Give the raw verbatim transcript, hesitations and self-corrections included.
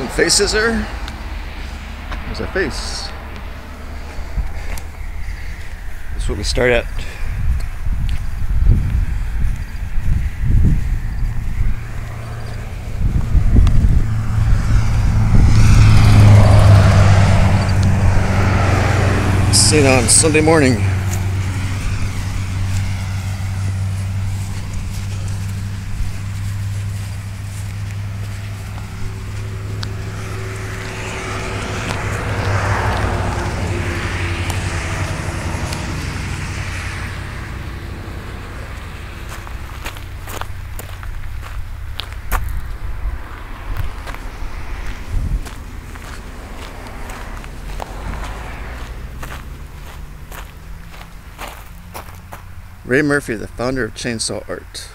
some face scissor. There's a face. That's what we start at. Seen on Sunday morning. Ray Murphy, the founder of Chainsaw Art.